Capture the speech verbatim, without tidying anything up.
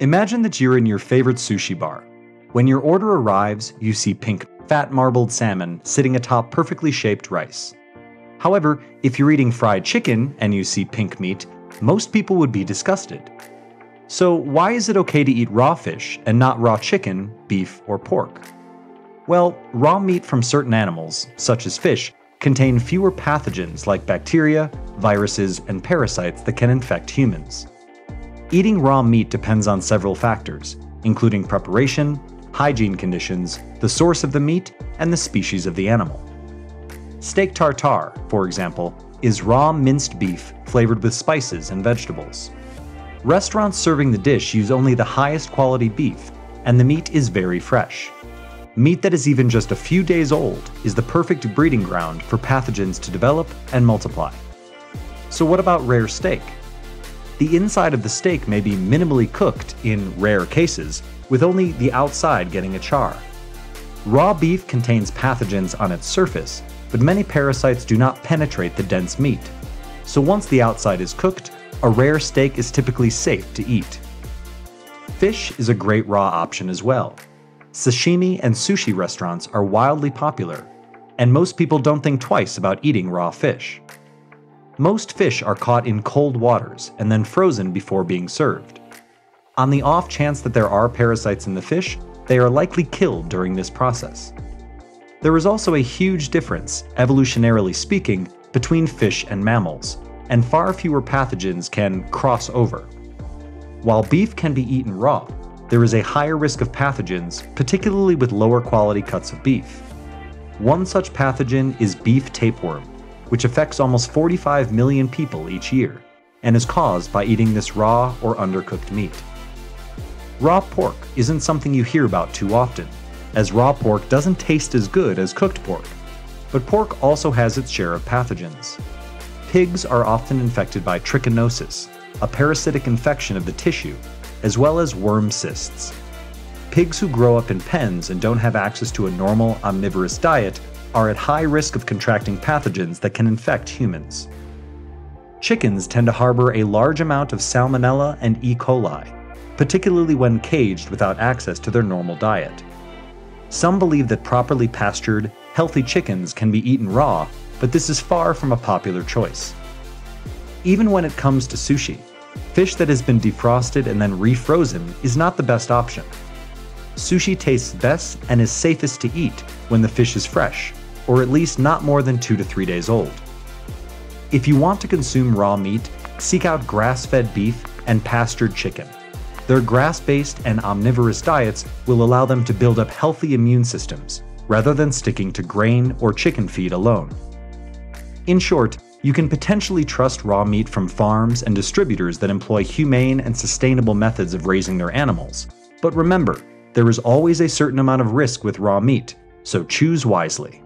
Imagine that you're in your favorite sushi bar. When your order arrives, you see pink, fat marbled salmon sitting atop perfectly shaped rice. However, if you're eating fried chicken and you see pink meat, most people would be disgusted. So why is it okay to eat raw fish and not raw chicken, beef, or pork? Well, raw meat from certain animals, such as fish, contain fewer pathogens like bacteria, viruses, and parasites that can infect humans. Eating raw meat depends on several factors, including preparation, hygiene conditions, the source of the meat, and the species of the animal. Steak tartare, for example, is raw minced beef flavored with spices and vegetables. Restaurants serving the dish use only the highest quality beef, and the meat is very fresh. Meat that is even just a few days old is the perfect breeding ground for pathogens to develop and multiply. So what about rare steak? The inside of the steak may be minimally cooked in rare cases, with only the outside getting a char. Raw beef contains pathogens on its surface, but many parasites do not penetrate the dense meat. So once the outside is cooked, a rare steak is typically safe to eat. Fish is a great raw option as well. Sashimi and sushi restaurants are wildly popular, and most people don't think twice about eating raw fish. Most fish are caught in cold waters and then frozen before being served. On the off chance that there are parasites in the fish, they are likely killed during this process. There is also a huge difference, evolutionarily speaking, between fish and mammals, and far fewer pathogens can cross over. While beef can be eaten raw, there is a higher risk of pathogens, particularly with lower quality cuts of beef. One such pathogen is beef tapeworm, which affects almost forty-five million people each year, and is caused by eating this raw or undercooked meat. Raw pork isn't something you hear about too often, as raw pork doesn't taste as good as cooked pork, but pork also has its share of pathogens. Pigs are often infected by trichinosis, a parasitic infection of the tissue, as well as worm cysts. Pigs who grow up in pens and don't have access to a normal omnivorous diet are at high risk of contracting pathogens that can infect humans. Chickens tend to harbor a large amount of salmonella and E. coli, particularly when caged without access to their normal diet. Some believe that properly pastured, healthy chickens can be eaten raw, but this is far from a popular choice. Even when it comes to sushi, fish that has been defrosted and then refrozen is not the best option. Sushi tastes best and is safest to eat when the fish is fresh, or at least not more than two to three days old. If you want to consume raw meat, seek out grass-fed beef and pastured chicken. Their grass-based and omnivorous diets will allow them to build up healthy immune systems, rather than sticking to grain or chicken feed alone. In short, you can potentially trust raw meat from farms and distributors that employ humane and sustainable methods of raising their animals. But remember, there is always a certain amount of risk with raw meat, so choose wisely.